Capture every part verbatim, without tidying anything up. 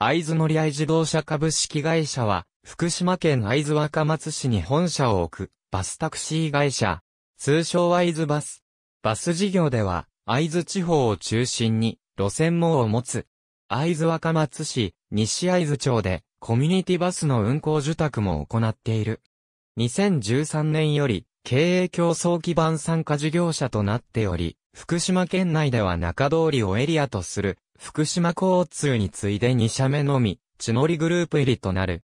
会津乗合自動車株式会社は、福島県会津若松市に本社を置く、バスタクシー会社、通称会津バス。バス事業では、会津地方を中心に、路線網を持つ。会津若松市、西会津町で、コミュニティバスの運行受託も行っている。にせんじゅうさんねんより、経営競争基盤参加事業者となっており、福島県内では中通りをエリアとする、福島交通に次いでにしゃめのみ、地乗りグループ入りとなる。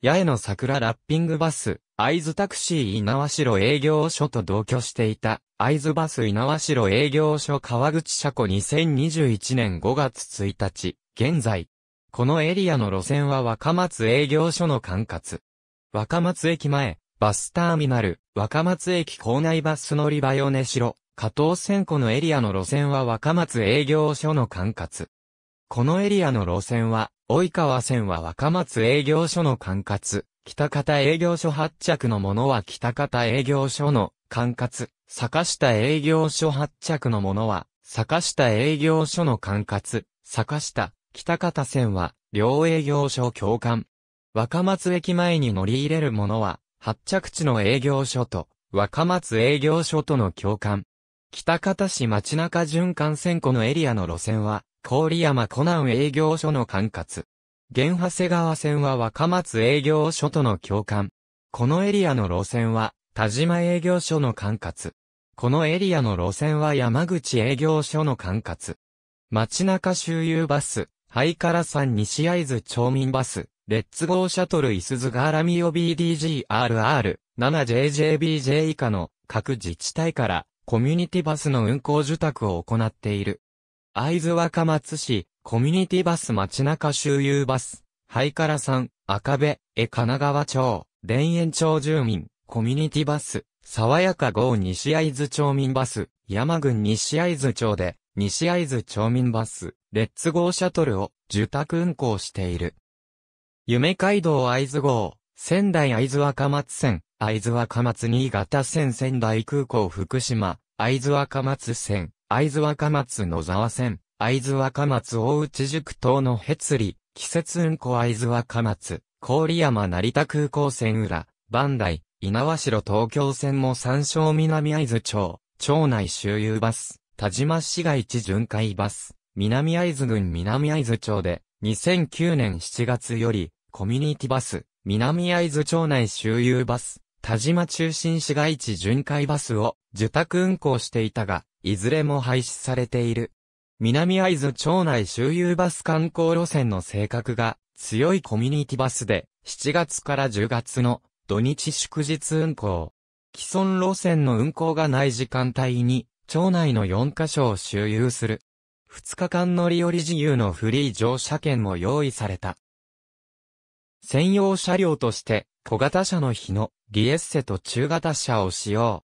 八重の桜ラッピングバス、会津タクシー猪苗代営業所と同居していた、会津バス猪苗代営業所川口車庫にせんにじゅういちねんごがつついたち、現在。このエリアの路線は若松営業所の管轄。若松駅前、バスターミナル、若松駅構内バス乗り場米代、加藤千庫のエリアの路線は若松営業所の管轄。このエリアの路線は、及川線は若松営業所の管轄、北方営業所発着のものは北方営業所の管轄、坂下営業所発着のものは、坂下営業所の管轄、坂下。北方線は、両営業所共管。若松駅前に乗り入れるものは、発着地の営業所と、若松営業所との共管。北方市町中循環線庫のエリアの路線は、郡山湖南営業所の管轄。現長谷川線は若松営業所との共管。このエリアの路線は、田島営業所の管轄。このエリアの路線は山口営業所の管轄。町中周遊バス。ハイカラ山西会津町民バス、レッツゴーシャトルいすゞがらみよ ビーディージーアールアール ななジェージェービージェー 以下の各自治体からコミュニティバスの運行受託を行っている。会津若松市、コミュニティバス町中周遊バス、ハイカラ山、赤部、え神奈川町、田園町住民、コミュニティバス、爽やか号西会津町民バス、山郡西会津町で、西会津町民バス、レッツゴーシャトルを受託運行している。夢街道会津号、仙台会津若松線、会津若松新潟線仙台空港福島、会津若松線、会津若松野沢線、会津若松大内宿東のへつり、季節運行会津若松、郡山成田空港線裏、磐梯、猪苗代東京線も山椒南会津町、町内周遊バス。田島市街地巡回バス、南会津郡南会津町で、にせんきゅうねんしちがつより、コミュニティバス、南会津町内周遊バス、田島中心市街地巡回バスを受託運行していたが、いずれも廃止されている。南会津町内周遊バス観光路線の性格が強いコミュニティバスで、しちがつからじゅうがつの土日祝日運行。既存路線の運行がない時間帯に、町内のよんかしょを周遊する。ふつかかん乗り降り自由のフリー乗車券も用意された。専用車両として小型車の日野、リエッセと中型車を使用。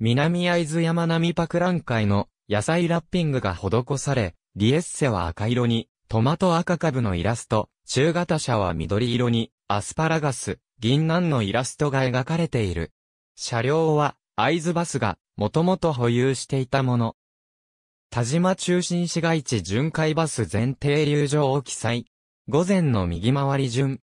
南会津山並博覧会の野菜ラッピングが施され、リエッセは赤色にトマト赤カブのイラスト、中型車は緑色にアスパラガス、銀杏のイラストが描かれている。車両は会津バスがもともと保有していたもの。田島中心市街地巡回バス全停留場を記載。午前の右回り順。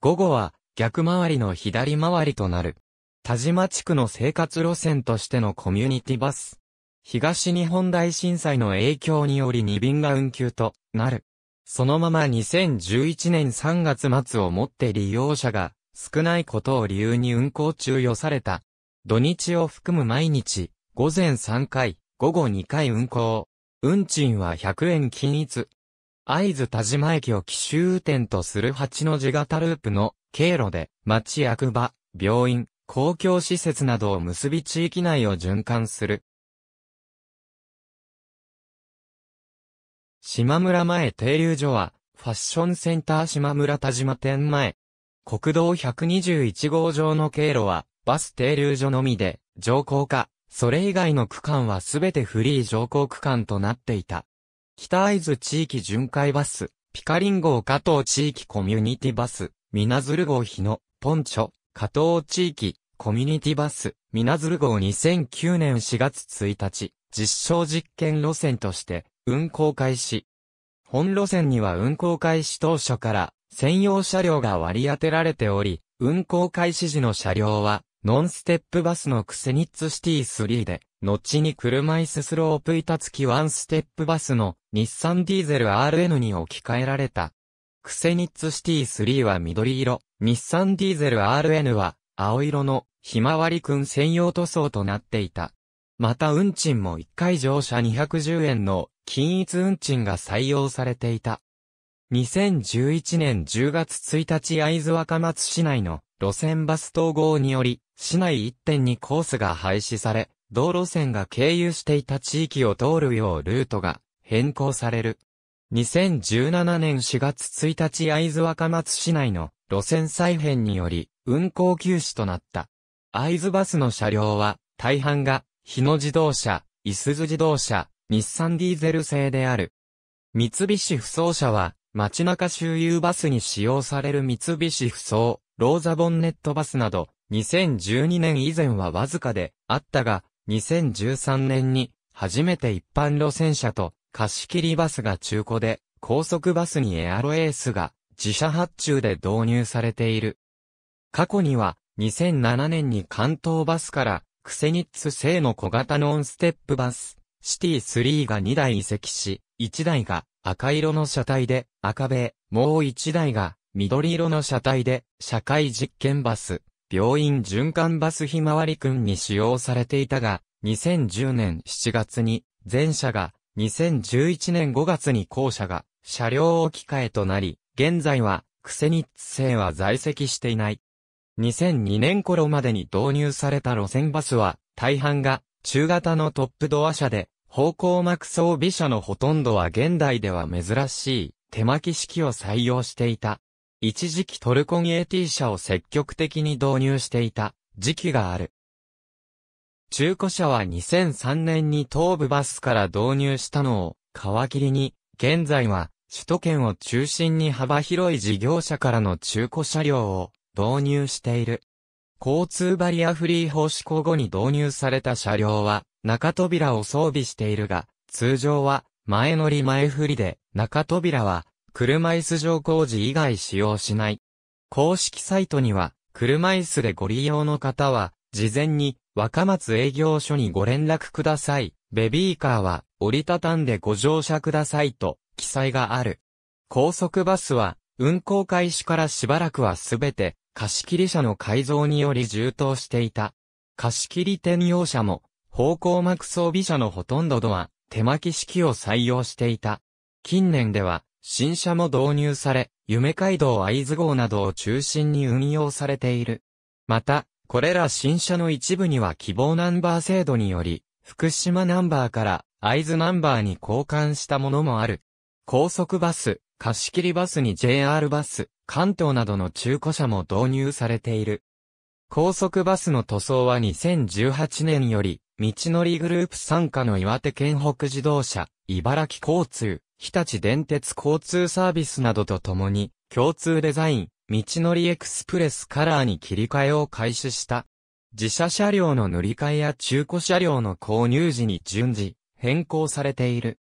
午後は逆回りの左回りとなる。田島地区の生活路線としてのコミュニティバス。東日本大震災の影響によりにびんが運休となる。そのままにせんじゅういちねんさんがつまつをもって利用者が少ないことを理由に運行中予された。土日を含む毎日、午前さんかい、午後にかい運行。運賃はひゃくえん均一。会津田島駅を起終点とするはちの字型ループの経路で、町役場、病院、公共施設などを結び地域内を循環する。島村前停留所は、ファッションセンター島村田島店前。国道ひゃくにじゅういちごう上の経路は、バス停留所のみで、乗降可、それ以外の区間はすべてフリー乗降区間となっていた。北会津地域巡回バス、ピカリン号加藤地域コミュニティバス、水鶴号日野、ポンチョ、加藤地域、コミュニティバス、水鶴号にせんきゅうねんしがつついたち、実証実験路線として、運行開始。本路線には運行開始当初から専用車両が割り当てられており、運行開始時の車両はノンステップバスのクセニッツシティスリーで、後に車椅子スロープ板付きワンステップバスの日産ディーゼル アールエヌ に置き換えられた。クセニッツシティスリーは緑色、日産ディーゼル アールエヌ は青色のひまわりくん専用塗装となっていた。また運賃もいっかい乗車にひゃくじゅうえんの均一運賃が採用されていた。にせんじゅういちねんじゅうがつついたち会津若松市内の路線バス統合により、市内 いってんに コースが廃止され、同路線が経由していた地域を通るようルートが変更される。にせんじゅうななねんしがつついたち会津若松市内の路線再編により運行休止となった。会津バスの車両は大半が日野自動車、いすゞ自動車、日産ディーゼル製である。三菱ふそう車は街中周遊バスに使用される三菱ふそう、ローザボンネットバスなどにせんじゅうにねん以前はわずかであったが、にせんじゅうさんねんに初めて一般路線車と貸し切りバスが中古で高速バスにエアロエースが自社発注で導入されている。過去にはにせんななねんに関東バスからクセニッツ製の小型ノンステップバスシティスリーがにだい移籍し、いちだいが赤色の車体で赤べ、もういちだいが緑色の車体で社会実験バス、病院循環バスひまわりくんに使用されていたが、にせんじゅうねんしちがつに前車が、にせんじゅういちねんごがつに後車が車両置き換えとなり、現在はクセニッツ製は在籍していない。にせんにねん頃までに導入された路線バスは、大半が中型のトップドア車で、方向幕装備車のほとんどは現代では珍しい手巻き式を採用していた。一時期トルコン エーティー 車を積極的に導入していた時期がある。中古車はにせんさんねんに東武バスから導入したのを皮切りに、現在は首都圏を中心に幅広い事業者からの中古車両を導入している。交通バリアフリー法施行後に導入された車両は中扉を装備しているが、通常は前乗り前振りで、中扉は車椅子乗降時以外使用しない。公式サイトには、車椅子でご利用の方は、事前に若松営業所にご連絡ください。ベビーカーは折りたたんでご乗車くださいと記載がある。高速バスは、運行開始からしばらくはすべて貸切車の改造により充当していた。貸切転用車も、方向幕装備車のほとんどは手巻き式を採用していた。近年では、新車も導入され、夢街道会津号などを中心に運用されている。また、これら新車の一部には希望ナンバー制度により、福島ナンバーから会津ナンバーに交換したものもある。高速バス、貸切バスに ジェイアール バス、関東などの中古車も導入されている。高速バスの塗装はにせんじゅうはちねんより、道のりグループ傘下の岩手県北自動車、茨城交通、日立電鉄交通サービスなどとともに、共通デザイン、道のりエクスプレスカラーに切り替えを開始した。自社車両の乗り換えや中古車両の購入時に順次、変更されている。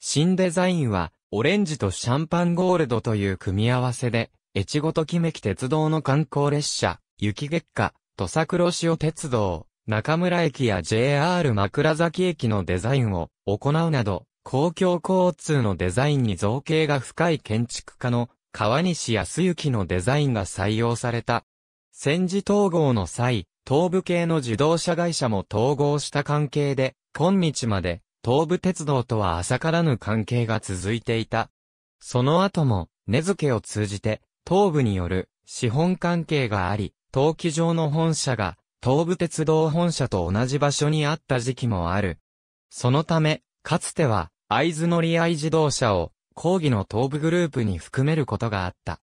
新デザインは、オレンジとシャンパンゴールドという組み合わせで、越後ときめき鉄道の観光列車、雪月花、土佐黒潮鉄道、中村駅や ジェイアール 枕崎駅のデザインを行うなど、公共交通のデザインに造形が深い建築家の川西康之のデザインが採用された。戦時統合の際、東武系の自動車会社も統合した関係で、今日まで東武鉄道とは浅からぬ関係が続いていた。その後も、根付を通じて、東武による資本関係があり、登記上の本社が東武鉄道本社と同じ場所にあった時期もある。そのため、かつては、会津乗合自動車を、後期の東武グループに含めることがあった。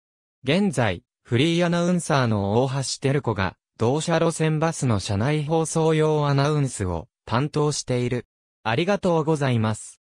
現在、フリーアナウンサーの大橋照子が、同社路線バスの車内放送用アナウンスを担当している。ありがとうございます。